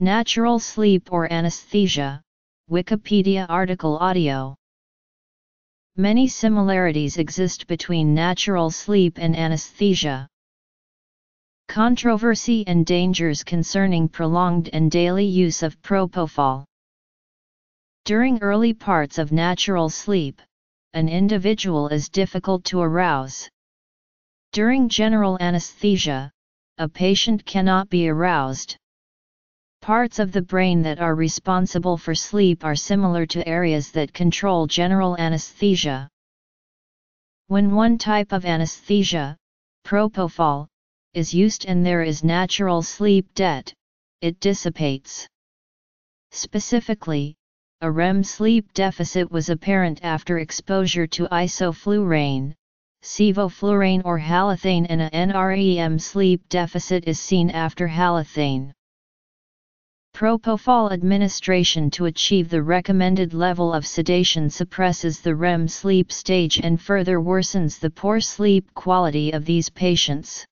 Natural sleep or anesthesia, Wikipedia article audio. Many similarities exist between natural sleep and anesthesia. Controversy and dangers concerning prolonged and daily use of propofol. During early parts of natural sleep, an individual is difficult to arouse. During general anesthesia, a patient cannot be aroused. Parts of the brain that are responsible for sleep are similar to areas that control general anesthesia. When one type of anesthesia, propofol, is used and there is natural sleep debt, it dissipates. Specifically, a REM sleep deficit was apparent after exposure to isoflurane, sevoflurane or halothane, and a NREM sleep deficit is seen after halothane. Propofol administration to achieve the recommended level of sedation suppresses the REM sleep stage and further worsens the poor sleep quality of these patients.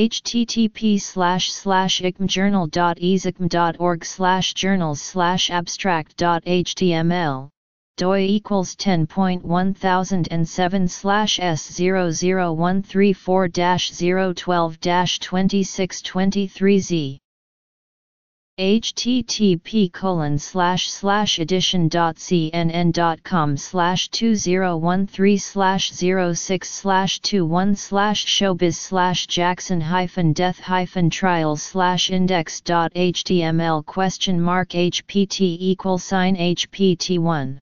http://icm.org/journals/abstract.html doi = 10.1007/S00134-012-2623Z http://edition.cnn.com/2013/06/21/Jackson-death-trials/index.html?hpt=hpt1